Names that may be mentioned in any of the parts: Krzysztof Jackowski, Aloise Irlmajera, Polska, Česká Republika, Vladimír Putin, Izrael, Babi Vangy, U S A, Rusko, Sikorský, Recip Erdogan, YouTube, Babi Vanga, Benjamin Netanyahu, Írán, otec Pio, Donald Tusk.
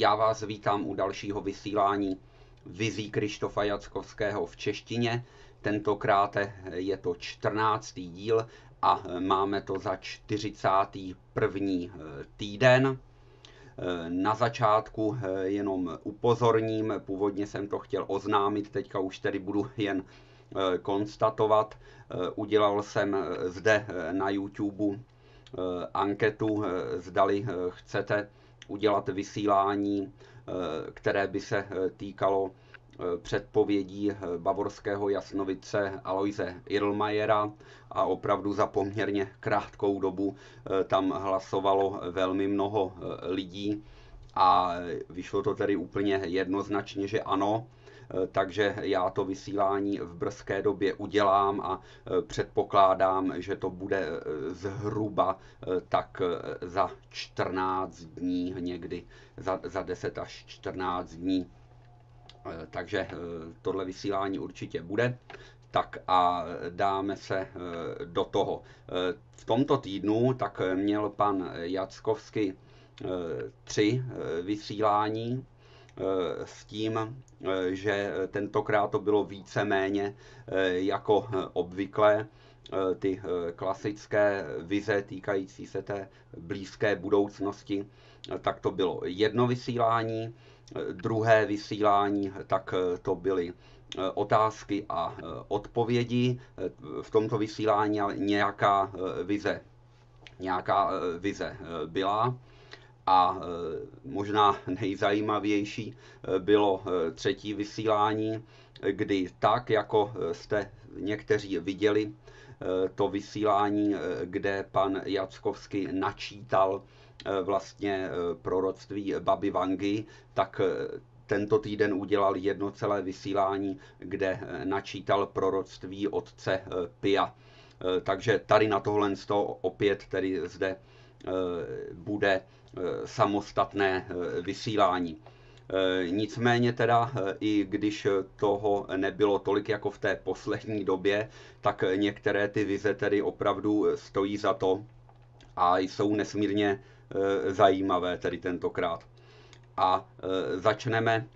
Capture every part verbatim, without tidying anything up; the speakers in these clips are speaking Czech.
Já vás vítám u dalšího vysílání vizí Krzysztofa Jackowského v češtině. Tentokrát je to čtrnáctý díl a máme to za čtyřicátý první týden. Na začátku jenom upozorním, původně jsem to chtěl oznámit, teďka už tedy budu jen konstatovat. Udělal jsem zde na YouTube anketu, zdali chcete udělat vysílání, které by se týkalo předpovědí bavorského jasnovidce Aloise Irlmajera, a opravdu za poměrně krátkou dobu tam hlasovalo velmi mnoho lidí a vyšlo to tedy úplně jednoznačně, že ano. Takže já to vysílání v brzké době udělám a předpokládám, že to bude zhruba tak za čtrnáct dní, někdy za, za deset až čtrnáct dní. Takže tohle vysílání určitě bude. Tak a dáme se do toho. V tomto týdnu tak měl pan Jackowski tři vysílání, s tím, že tentokrát to bylo víceméně jako obvykle ty klasické vize týkající se té blízké budoucnosti, tak to bylo jedno vysílání, druhé vysílání, tak to byly otázky a odpovědi, v tomto vysílání nějaká vize, nějaká vize byla. A možná nejzajímavější bylo třetí vysílání, kdy tak, jako jste někteří viděli, to vysílání, kde pan Jackowski načítal vlastně proroctví Babi Vangy, tak tento týden udělal jedno celé vysílání, kde načítal proroctví otce Pia. Takže tady na tohle opět tedy zde bude samostatné vysílání. Nicméně teda, i když toho nebylo tolik jako v té poslední době, tak některé ty vize tedy opravdu stojí za to a jsou nesmírně zajímavé tedy tentokrát. A začneme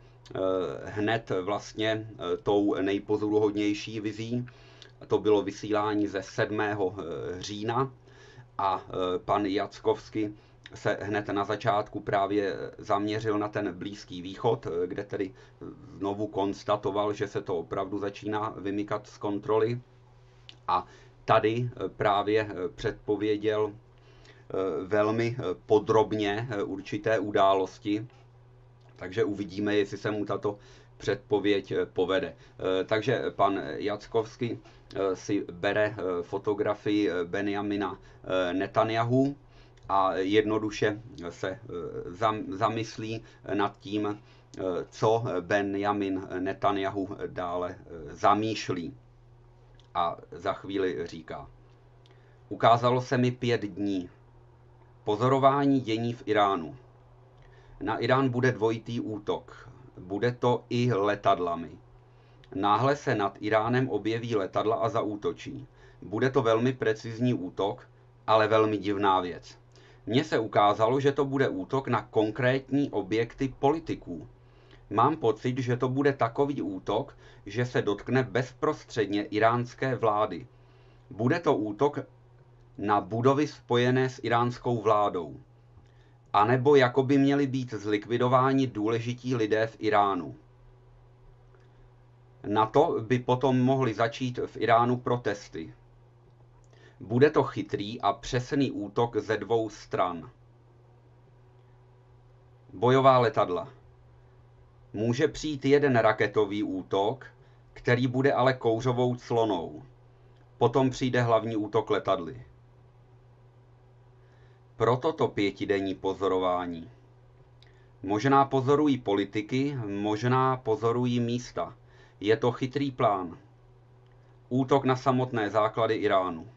hned vlastně tou nejpozoruhodnější vizí. To bylo vysílání ze sedmého října a pan Jackowski se hned na začátku právě zaměřil na ten Blízký východ, kde tedy znovu konstatoval, že se to opravdu začíná vymykat z kontroly. A tady právě předpověděl velmi podrobně určité události, takže uvidíme, jestli se mu tato předpověď povede. Takže pan Jackowski si bere fotografii Benjamina Netanyahu a jednoduše se zamyslí nad tím, co Benjamin Netanyahu dále zamýšlí. A za chvíli říká: ukázalo se mi pět dní. Pozorování dění v Iránu. Na Irán bude dvojitý útok. Bude to i letadlami. Náhle se nad Iránem objeví letadla a zaútočí. Bude to velmi precizní útok, ale velmi divná věc. Mně se ukázalo, že to bude útok na konkrétní objekty politiků. Mám pocit, že to bude takový útok, že se dotkne bezprostředně iránské vlády. Bude to útok na budovy spojené s iránskou vládou. A nebo jako by měli být zlikvidováni důležití lidé v Iránu. Na to by potom mohly začít v Iránu protesty. Bude to chytrý a přesný útok ze dvou stran. Bojová letadla. Může přijít jeden raketový útok, který bude ale kouřovou clonou. Potom přijde hlavní útok letadly. Proto to pětidenní pozorování. Možná pozorují politiky, možná pozorují místa. Je to chytrý plán. Útok na samotné základy Iránu.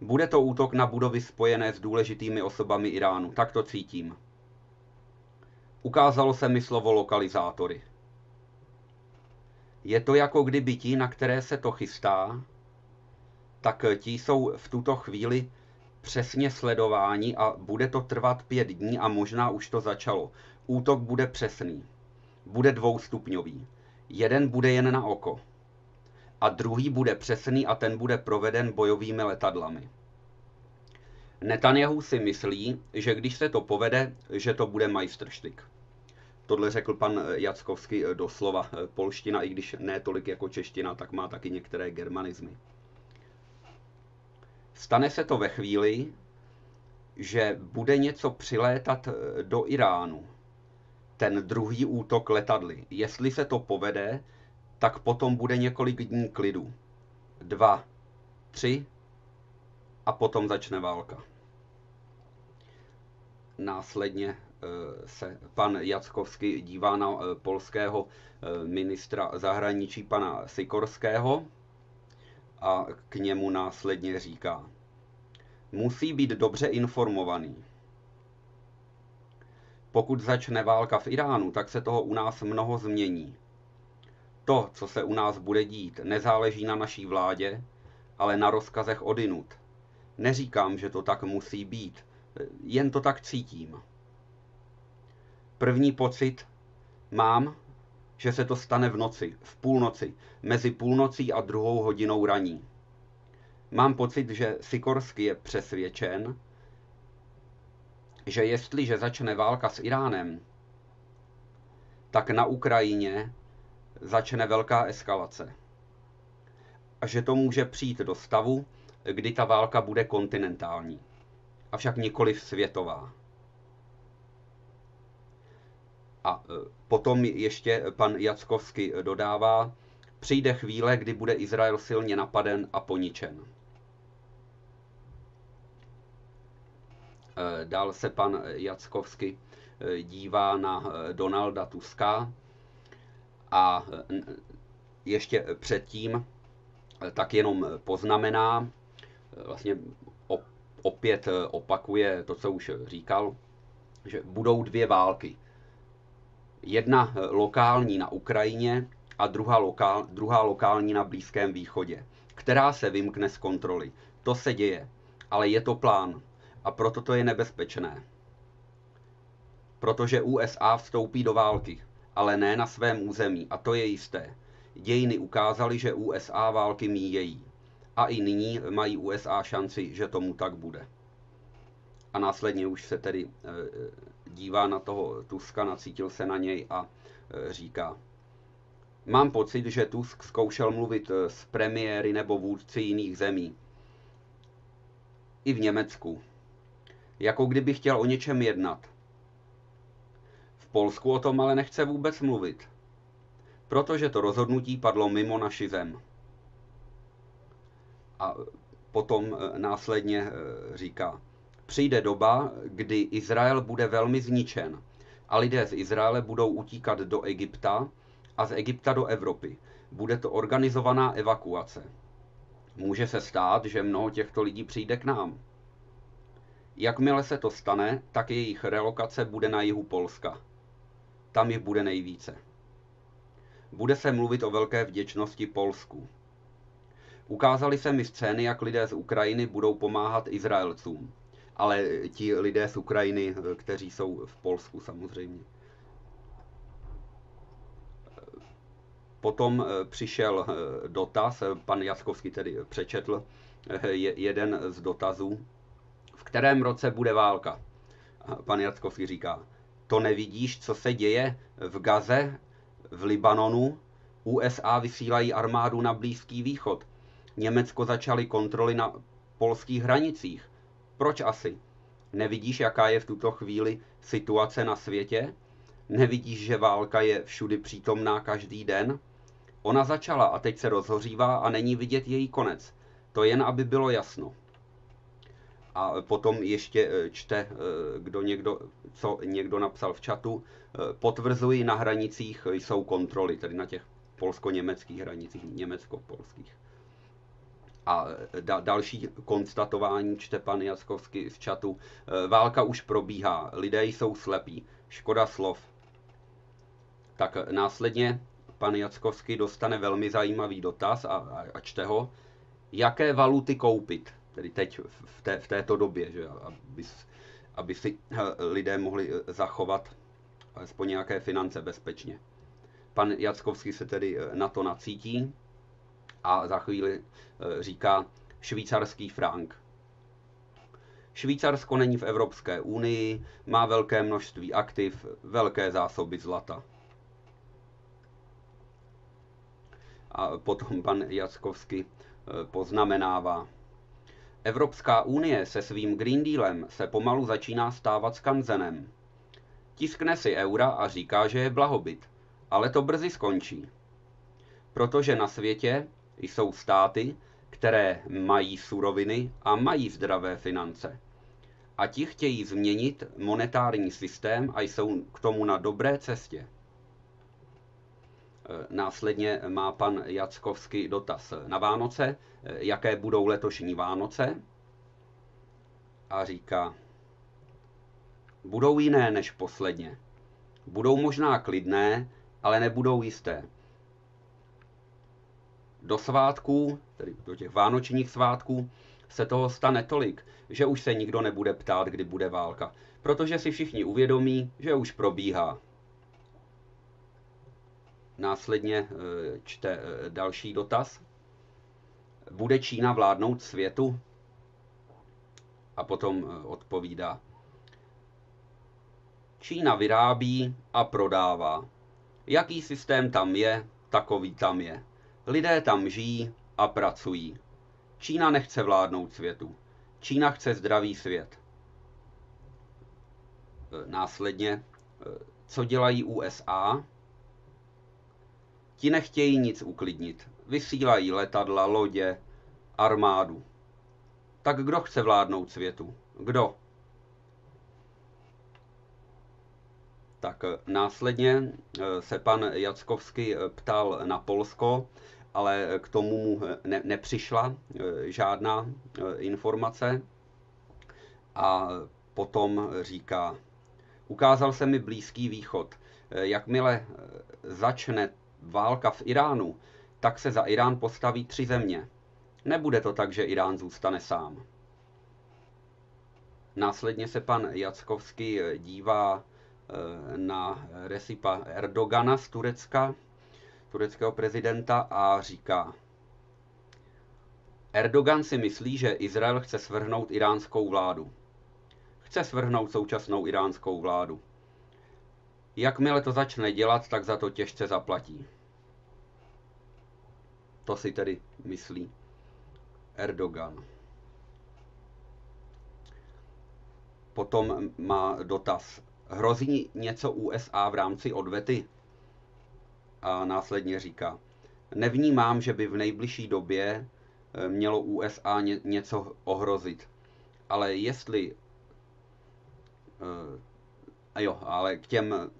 Bude to útok na budovy spojené s důležitými osobami Iránu. Tak to cítím. Ukázalo se mi slovo lokalizátory. Je to jako kdyby ti, na které se to chystá, tak ti jsou v tuto chvíli přesně sledování a bude to trvat pět dní a možná už to začalo. Útok bude přesný. Bude dvoustupňový. Jeden bude jen na oko. A druhý bude přesný a ten bude proveden bojovými letadlami. Netanyahu si myslí, že když se to povede, že to bude majstrštyk. Tohle řekl pan Jackowski doslova. Polština, i když ne tolik jako čeština, tak má taky některé germanizmy. Stane se to ve chvíli, že bude něco přilétat do Iránu. Ten druhý útok letadly. Jestli se to povede, tak potom bude několik dní klidu. Dva, tři a potom začne válka. Následně se pan Jackowski dívá na polského ministra zahraničí pana Sikorského a k němu následně říká: musí být dobře informovaný. Pokud začne válka v Iránu, tak se toho u nás mnoho změní. To, co se u nás bude dít, nezáleží na naší vládě, ale na rozkazech odinut. Neříkám, že to tak musí být, jen to tak cítím. První pocit mám, že se to stane v noci, v půlnoci, mezi půlnocí a druhou hodinou raní. Mám pocit, že Sikorský je přesvědčen, že jestliže začne válka s Iránem, tak na Ukrajině začne velká eskalace. A že to může přijít do stavu, kdy ta válka bude kontinentální, avšak nikoliv světová. A potom ještě pan Jackowski dodává, přijde chvíle, kdy bude Izrael silně napaden a poničen. Dál se pan Jackowski dívá na Donalda Tuska a ještě předtím tak jenom poznamená, vlastně opět opakuje to, co už říkal, že budou dvě války. Jedna lokální na Ukrajině a druhá, lokál, druhá lokální na Blízkém východě, která se vymkne z kontroly. To se děje, ale je to plán a proto to je nebezpečné. Protože U S A vstoupí do války, ale ne na svém území a to je jisté. Dějiny ukázaly, že U S A války míjejí a i nyní mají U S A šanci, že tomu tak bude. A následně už se tedy dívá na toho Tuska, nacítil se na něj a říká: mám pocit, že Tusk zkoušel mluvit s premiéry nebo vůdci jiných zemí. I v Německu. Jako kdyby chtěl o něčem jednat. V Polsku o tom ale nechce vůbec mluvit. Protože to rozhodnutí padlo mimo naši zem. A potom následně říká: přijde doba, kdy Izrael bude velmi zničen a lidé z Izraele budou utíkat do Egypta a z Egypta do Evropy. Bude to organizovaná evakuace. Může se stát, že mnoho těchto lidí přijde k nám. Jakmile se to stane, tak jejich relokace bude na jihu Polska. Tam jich bude nejvíce. Bude se mluvit o velké vděčnosti Polsku. Ukázaly se mi scény, jak lidé z Ukrajiny budou pomáhat Izraelcům. Ale ti lidé z Ukrajiny, kteří jsou v Polsku samozřejmě. Potom přišel dotaz, pan Jackowski tedy přečetl jeden z dotazů, v kterém roce bude válka. A pan Jackowski říká: to nevidíš, co se děje v Gaze, v Libanonu, U S A vysílají armádu na Blízký východ, Německo začaly kontroly na polských hranicích. Proč asi? Nevidíš, jaká je v tuto chvíli situace na světě? Nevidíš, že válka je všudy přítomná každý den? Ona začala a teď se rozhořívá a není vidět její konec. To jen, aby bylo jasno. A potom ještě čte, kdo někdo, co někdo napsal v chatu. Potvrzuji, na hranicích jsou kontroly, tedy na těch polsko-německých hranicích, německo-polských. A da, další konstatování čte pan Jackowski z chatu. Válka už probíhá, lidé jsou slepí, škoda slov. Tak následně pan Jackowski dostane velmi zajímavý dotaz a, a čte ho. Jaké valuty koupit? tedy teď v, té, v této době, že aby, aby si lidé mohli zachovat alespoň nějaké finance bezpečně. Pan Jackovský se tedy na to nacítí a za chvíli říká švýcarský frank. Švýcarsko není v Evropské unii, má velké množství aktiv, velké zásoby zlata. A potom pan Jackovský poznamenává. Evropská unie se svým Green Dealem se pomalu začíná stávat skanzenem. Tiskne si eura a říká, že je blahobyt, ale to brzy skončí. Protože na světě jsou státy, které mají suroviny a mají zdravé finance. A ti chtějí změnit monetární systém a jsou k tomu na dobré cestě. Následně má pan Jackovský dotaz na Vánoce, jaké budou letošní Vánoce. A říká, budou jiné než posledně. Budou možná klidné, ale nebudou jisté. Do svátků, tedy do těch vánočních svátků, se toho stane tolik, že už se nikdo nebude ptát, kdy bude válka, protože si všichni uvědomí, že už probíhá. Následně čte další dotaz. Bude Čína vládnout světu? A potom odpovídá. Čína vyrábí a prodává. Jaký systém tam je, takový tam je. Lidé tam žijí a pracují. Čína nechce vládnout světu. Čína chce zdravý svět. Následně, co dělají U S A? Ti nechtějí nic uklidnit. Vysílají letadla, lodě, armádu. Tak kdo chce vládnout světu? Kdo? Tak následně se pan Jackovský ptal na Polsko, ale k tomu mu ne, nepřišla žádná informace. A potom říká, ukázal se mi Blízký východ. Jakmile začne válka v Iránu, tak se za Irán postaví tři země. Nebude to tak, že Irán zůstane sám. Následně se pan Jackovský dívá na Recipa Erdogana z Turecka, tureckého prezidenta, a říká, Erdogan si myslí, že Izrael chce svrhnout iránskou vládu. Chce svrhnout současnou iránskou vládu. Jakmile to začne dělat, tak za to těžce zaplatí. To si tedy myslí Erdogan. Potom má dotaz. Hrozí něco U S A v rámci odvety? A následně říká, nevnímám, že by v nejbližší době mělo U S A něco ohrozit. Ale jestli... A jo, ale k těm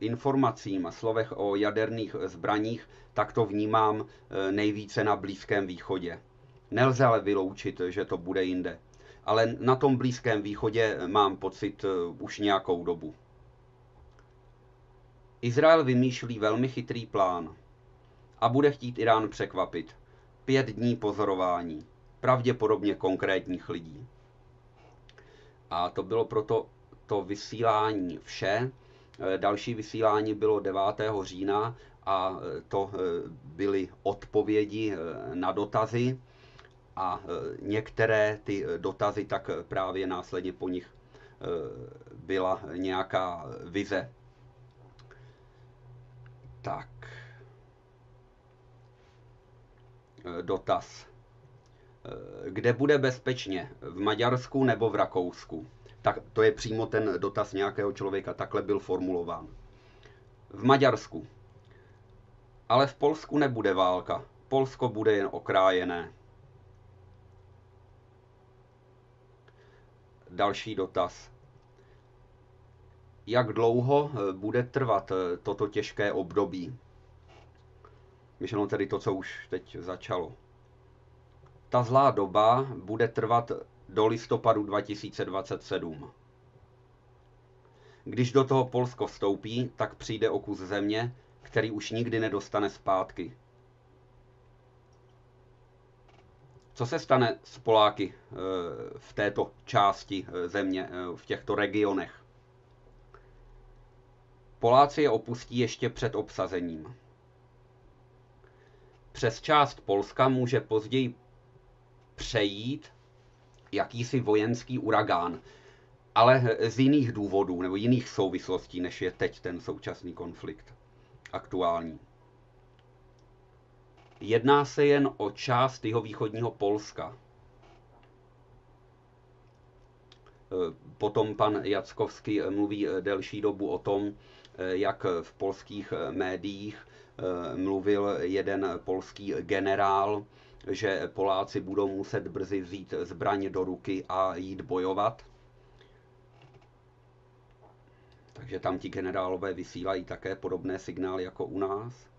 informacím a slovech o jaderných zbraních, tak to vnímám nejvíce na Blízkém východě. Nelze ale vyloučit, že to bude jinde. Ale na tom Blízkém východě mám pocit už nějakou dobu. Izrael vymýšlí velmi chytrý plán a bude chtít Irán překvapit. Pět dní pozorování, pravděpodobně konkrétních lidí. A to bylo proto to vysílání vše. Další vysílání bylo devátého října a to byly odpovědi na dotazy. A některé ty dotazy, tak právě následně po nich byla nějaká vize. Tak. Dotaz. Kde bude bezpečně? V Maďarsku nebo v Rakousku? Tak to je přímo ten dotaz nějakého člověka. Takhle byl formulován. V Maďarsku. Ale v Polsku nebude válka. Polsko bude jen okrájené. Další dotaz. Jak dlouho bude trvat toto těžké období? Myšleno tedy to, co už teď začalo. Ta zlá doba bude trvat do listopadu dva tisíce dvacet sedm. Když do toho Polsko vstoupí, tak přijde o kus země, který už nikdy nedostane zpátky. Co se stane s Poláky v této části země, v těchto regionech? Poláci je opustí ještě před obsazením. Přes část Polska může později přejít jakýsi vojenský uragán, ale z jiných důvodů nebo jiných souvislostí, než je teď ten současný konflikt aktuální. Jedná se jen o část jihovýchodního Polska. Potom pan Jackowski mluví delší dobu o tom, jak v polských médiích mluvil jeden polský generál, že Poláci budou muset brzy vzít zbraň do ruky a jít bojovat. Takže tam ti generálové vysílají také podobné signály jako u nás.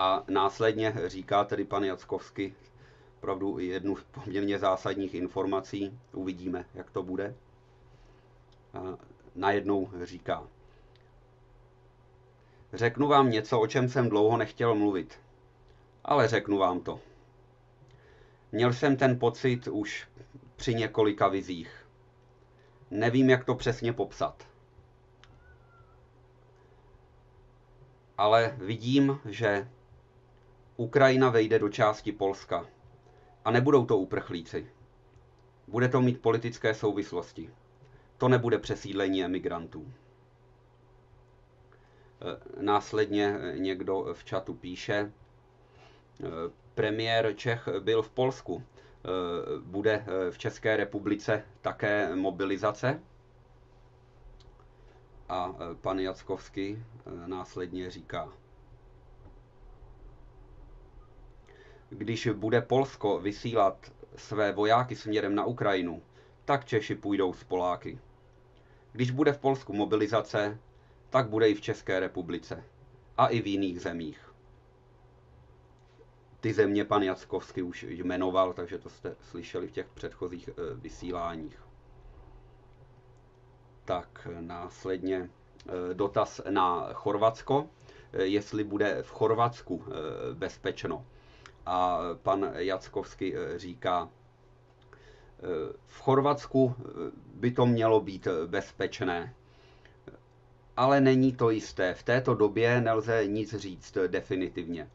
A následně říká tedy pan Jackowski opravdu jednu z poměrně zásadních informací. Uvidíme, jak to bude. A najednou říká: řeknu vám něco, o čem jsem dlouho nechtěl mluvit. Ale řeknu vám to. Měl jsem ten pocit už při několika vizích. Nevím, jak to přesně popsat. Ale vidím, že Ukrajina vejde do části Polska. A nebudou to uprchlíci. Bude to mít politické souvislosti. To nebude přesídlení emigrantů. Následně někdo v chatu píše: premiér Čech byl v Polsku. Bude v České republice také mobilizace? A pan Jackowski následně říká: když bude Polsko vysílat své vojáky směrem na Ukrajinu, tak Češi půjdou s Poláky. Když bude v Polsku mobilizace, tak bude i v České republice a i v jiných zemích. Ty země pan Jackowski už jmenoval, takže to jste slyšeli v těch předchozích vysíláních. Tak následně dotaz na Chorvatsko, jestli bude v Chorvatsku bezpečno. A pan Jackowski říká: v Chorvatsku by to mělo být bezpečné, ale není to jisté. V této době nelze nic říct definitivně.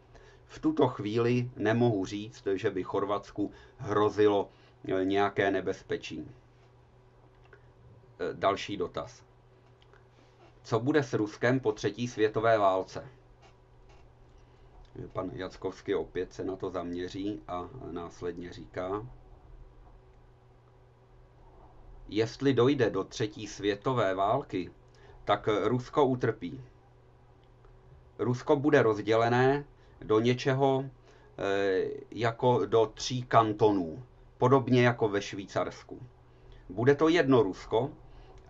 V tuto chvíli nemohu říct, že by Chorvatsku hrozilo nějaké nebezpečí. Další dotaz. Co bude s Ruskem po třetí světové válce? Pan Jackowski opět se na to zaměří a následně říká: jestli dojde do třetí světové války, tak Rusko utrpí. Rusko bude rozdělené do něčeho jako do tří kantonů, podobně jako ve Švýcarsku. Bude to jedno Rusko,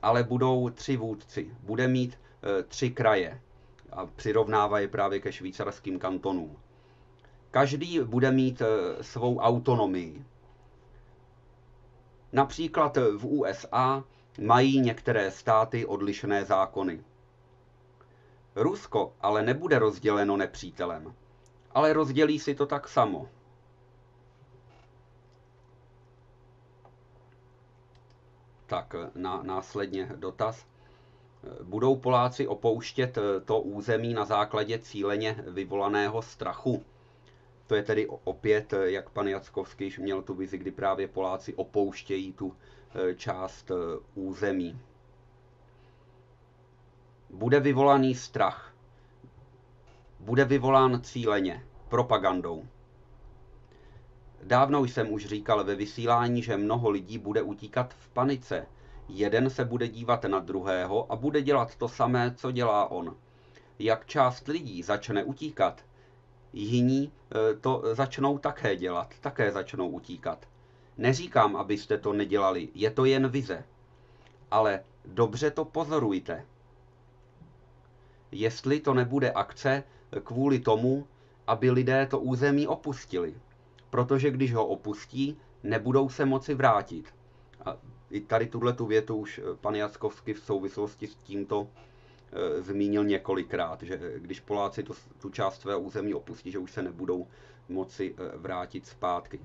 ale budou tři vůdci, bude mít tři kraje a přirovnává je právě ke švýcarským kantonům. Každý bude mít svou autonomii. Například v U S A mají některé státy odlišné zákony. Rusko ale nebude rozděleno nepřítelem, ale rozdělí si to tak samo. Tak na, následně dotaz. Budou Poláci opouštět to území na základě cíleně vyvolaného strachu? To je tedy opět, jak pan Jackowski již měl tu vizi, kdy právě Poláci opouštějí tu část území. Bude vyvolaný strach. Bude vyvolán cíleně, propagandou. Dávno jsem už říkal ve vysílání, že mnoho lidí bude utíkat v panice. Jeden se bude dívat na druhého a bude dělat to samé, co dělá on. Jak část lidí začne utíkat, jiní to začnou také dělat, také začnou utíkat. Neříkám, abyste to nedělali, je to jen vize. Ale dobře to pozorujte. Jestli to nebude akce kvůli tomu, aby lidé to území opustili. Protože když ho opustí, nebudou se moci vrátit. A i tady tuhletu větu už pan Jackowski v souvislosti s tímto e, zmínil několikrát, že když Poláci to, tu část svého území opustí, že už se nebudou moci e, vrátit zpátky.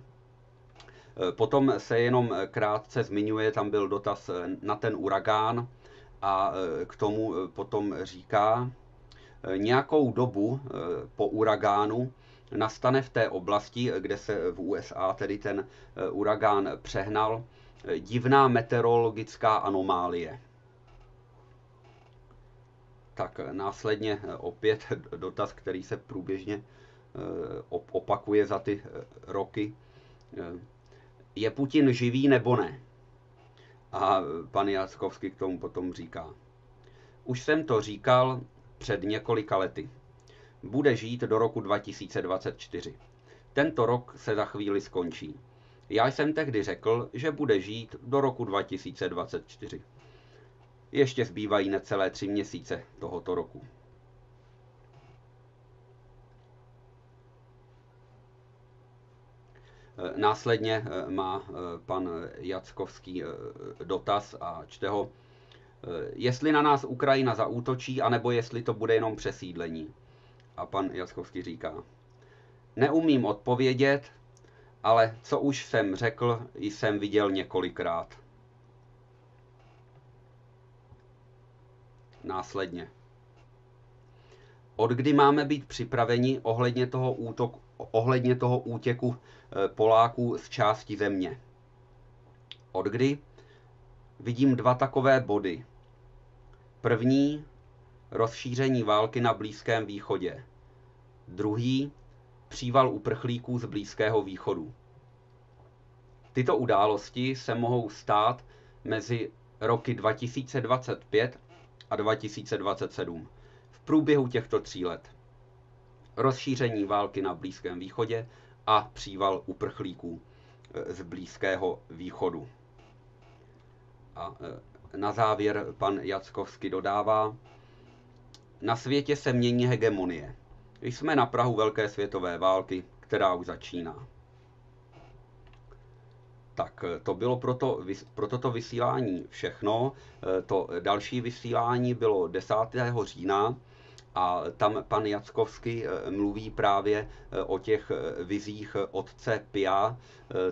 Potom se jenom krátce zmiňuje, tam byl dotaz na ten uragán a k tomu potom říká, nějakou dobu po uragánu nastane v té oblasti, kde se v U S A tedy ten uragán přehnal, divná meteorologická anomálie. Tak následně opět dotaz, který se průběžně opakuje za ty roky. Je Putin živý nebo ne? A pan Jackowski k tomu potom říká. Už jsem to říkal před několika lety. Bude žít do roku dva tisíce dvacet čtyři. Tento rok se za chvíli skončí. Já jsem tehdy řekl, že bude žít do roku dva tisíce dvacet čtyři. Ještě zbývají necelé tři měsíce tohoto roku. Následně má pan Jackowski dotaz a čte ho, jestli na nás Ukrajina zaútočí, anebo jestli to bude jenom přesídlení. A pan Jackowski říká, neumím odpovědět, ale co už jsem řekl, jsem viděl několikrát. Následně. Od kdy máme být připraveni ohledně toho, útok, ohledně toho útěku Poláků z části země? Od kdy? Vidím dva takové body. První, rozšíření války na Blízkém východě. Druhý, příval uprchlíků z Blízkého východu. Tyto události se mohou stát mezi roky dva tisíce dvacet pět a dva tisíce dvacet sedm. V průběhu těchto tří let. Rozšíření války na Blízkém východě a příval uprchlíků z Blízkého východu. A na závěr pan Jackowski dodává, na světě se mění hegemonie. Jsme na prahu velké světové války, která už začíná. Tak to bylo pro, to, pro toto vysílání všechno. To další vysílání bylo desátého října a tam pan Jackowski mluví právě o těch vizích otce Pia,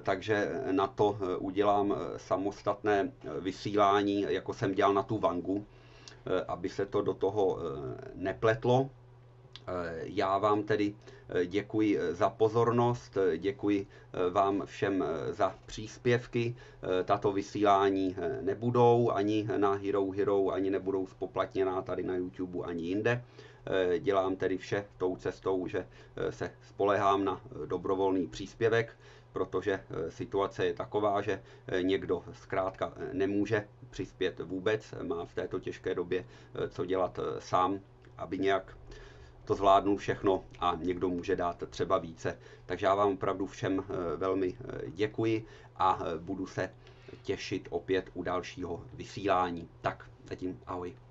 takže na to udělám samostatné vysílání, jako jsem dělal na tu Vangu, aby se to do toho nepletlo. Já vám tedy děkuji za pozornost, děkuji vám všem za příspěvky. Tato vysílání nebudou ani na Hero Hero, ani nebudou spoplatněná tady na YouTube, ani jinde. Dělám tedy vše tou cestou, že se spolehám na dobrovolný příspěvek, protože situace je taková, že někdo zkrátka nemůže přispět vůbec, má v této těžké době co dělat sám, aby nějak to zvládnu všechno a někdo může dát třeba více. Takže já vám opravdu všem velmi děkuji a budu se těšit opět u dalšího vysílání. Tak, zatím ahoj.